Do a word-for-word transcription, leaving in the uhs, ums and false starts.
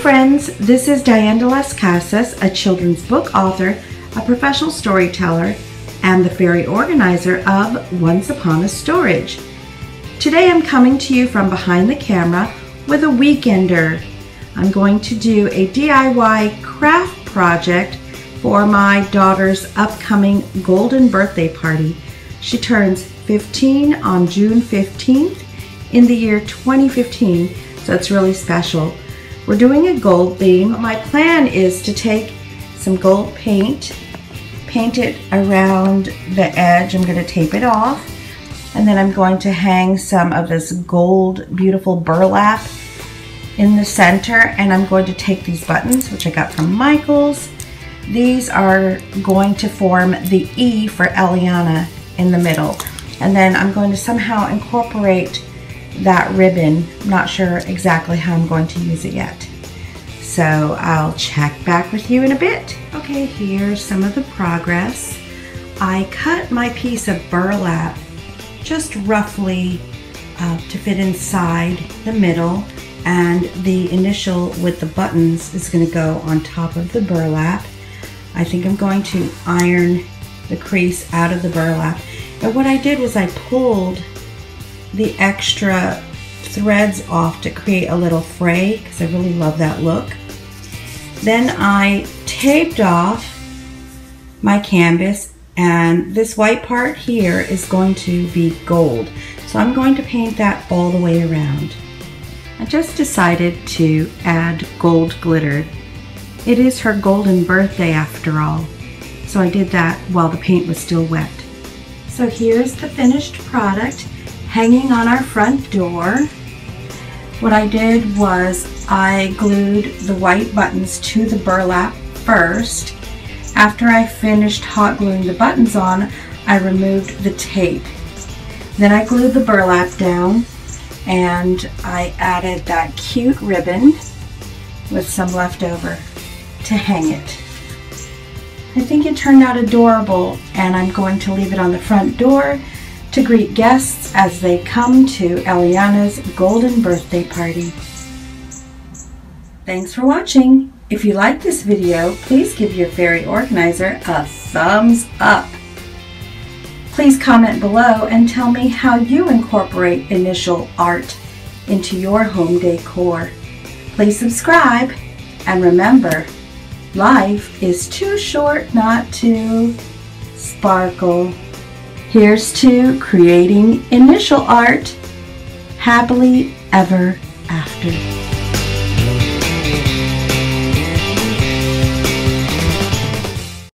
friends, this is Diane de las Casas, a children's book author, a professional storyteller, and the fairy organizer of Once Upon a Storage. Today I'm coming to you from behind the camera with a weekender. I'm going to do a D I Y craft project for my daughter's upcoming golden birthday party. She turns fifteen on June fifteenth in the year twenty fifteen, so it's really special. We're doing a gold theme. My plan is to take some gold paint, paint it around the edge. I'm going to tape it off, and then I'm going to hang some of this gold, beautiful burlap in the center, and I'm going to take these buttons, which I got from Michael's. These are going to form the E for Eliana in the middle, and then I'm going to somehow incorporate that ribbon. I'm not sure exactly how I'm going to use it yet, so I'll check back with you in a bit. Okay, here's some of the progress. I cut my piece of burlap just roughly uh, to fit inside the middle, and the initial with the buttons is going to go on top of the burlap. I think I'm going to iron the crease out of the burlap, and what I did was I pulled the extra threads off to create a little fray because I really love that look. Then I taped off my canvas, and this white part here is going to be gold, so I'm going to paint that all the way around. I just decided to add gold glitter. It is her golden birthday after all, so I did that while the paint was still wet. So here's the finished product hanging on our front door. What I did was I glued the white buttons to the burlap first. After I finished hot gluing the buttons on, I removed the tape. Then I glued the burlap down, and I added that cute ribbon with some leftover to hang it. I think it turned out adorable, and I'm going to leave it on the front door to greet guests as they come to Eliana's golden birthday party. Thanks for watching. If you like this video, please give your fairy organizer a thumbs up. Please comment below and tell me how you incorporate initial art into your home decor. Please subscribe, and remember, life is too short not to sparkle. Here's to creating initial art happily ever after.